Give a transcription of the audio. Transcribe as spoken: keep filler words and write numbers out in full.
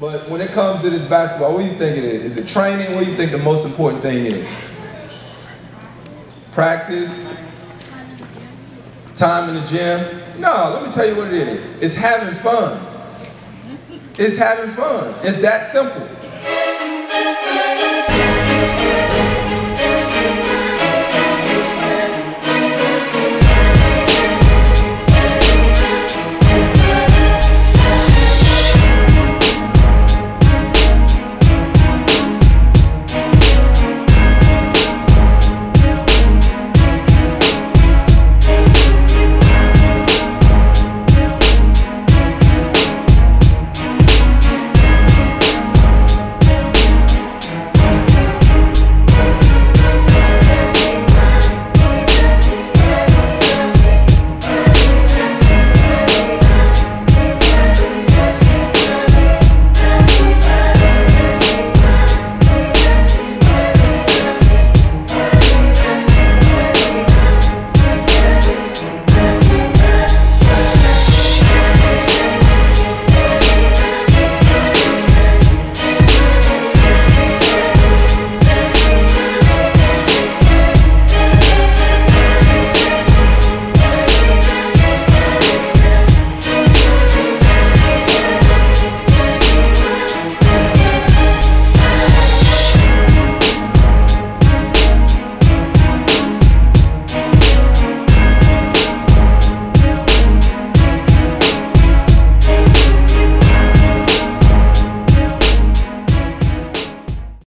But when it comes to this basketball, what do you think it is? Is it training? What do you think the most important thing is? Practice? Time in the gym? No, let me tell you what it is. It's having fun. It's having fun. It's that simple.